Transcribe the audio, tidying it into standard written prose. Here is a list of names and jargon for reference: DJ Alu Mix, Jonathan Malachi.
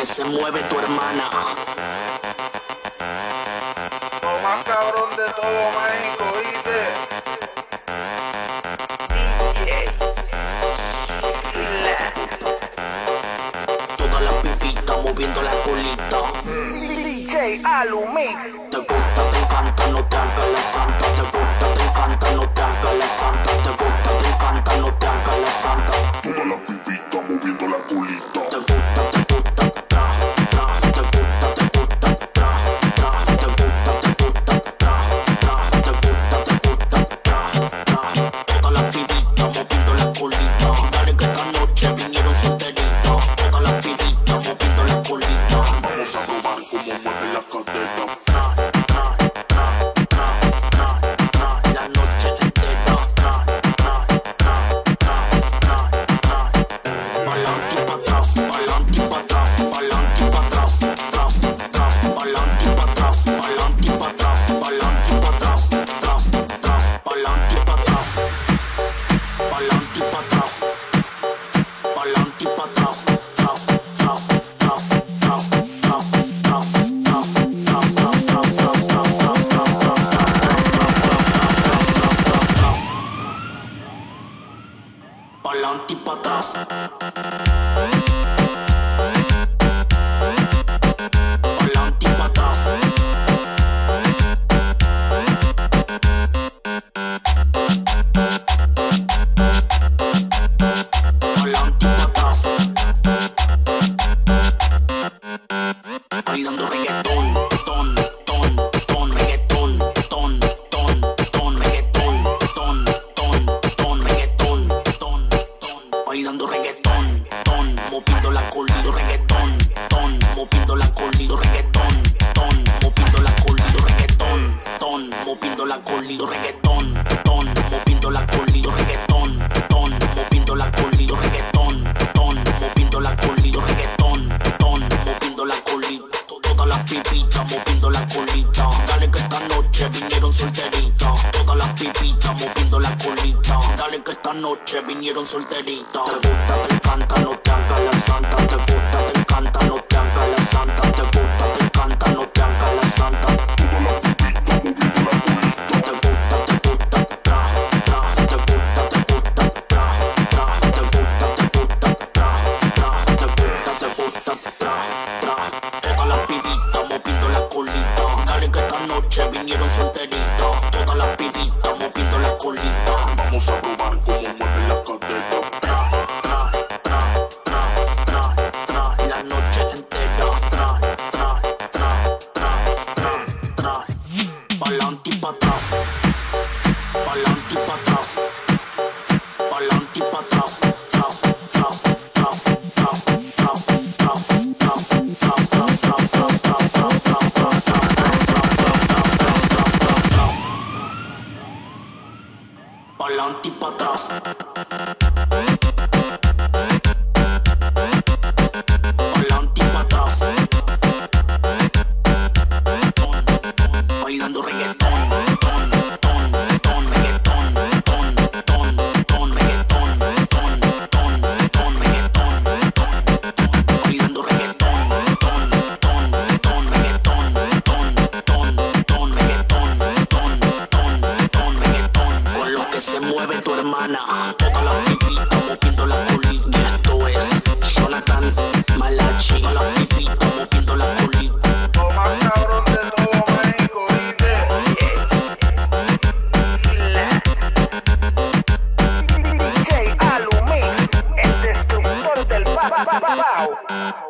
que se mueve tu hermana. Lo más cabrón de todo México, ¿viste? Todas las pipitas moviendo la colita. DJ Alu Mix. Te gusta, te encanta, no te hagas la santa. Te gusta, te encanta, no te hagas la santa. Te gusta, te encanta, no te hagas la santa. Todas las pipitas moviendo la colita. Te gusta, te pa'lante y pa' atrás. Pa'lante y pa' atrás. Pa'lante y pa' atrás. Bailando reggaetón, ton, ton, ton, reggaetón, ton, ton, ton, reggaetón, ton, ton, ton, reggaetón. Bailando reggaetón, ton, moviendo la colita, reggaetón, ton, moviendo la colita, reggaetón, ton, moviendo la colita, reggaetón, ton, moviendo la colita, reggaetón, ton, moviendo la colita, reggaetón, ton, moviendo la colita, reggaetón, ton, moviendo la colita, reggaetón, ton, moviendo la colita, todas las pipitas moviendo la colita. Dale que esta noche vinieron solteritas, todas las pipitas moviendo la colita. Dale que esta noche vinieron solteritas. Te gusta, te encanta, no te hagas la santa. Te gusta, te encanta, no te hagas la santa. Te gusta, te encanta, no te hagas la santa. Te gusta, te gusta, traje, traje. Te gusta, te gusta, traje, traje. Te gusta, te gusta, traje, traje. Te gusta, traje, traje. Todas las pibitas moviendo la colita. Dale que esta noche vinieron solteritas. Todas las pibitas moviendo la colita. Vamos a probar cómo mueven las caderas. Pa'lante y pa' atrás. Pa'lante y pa' atrás. Bailando reggaetón, ton, ton, ton, reggaetón, ton, ton, ton, reggaetón, ton, ton, ton, reggaetón, ton. Bailando reggaetón, ton, ton, ton, reggaetón, ton, ton, ton, reggaetón, ton, ton, ton, reggaetón. Con lo que se mueve tu hermana, todas las pipitas moviendo la colita. Esto es Jonathan Malachi. Todas las pipitas moviendo la colita. Lo más cabrón de todo México, ¿viste? DJ Alu Mix, el destructor del pao.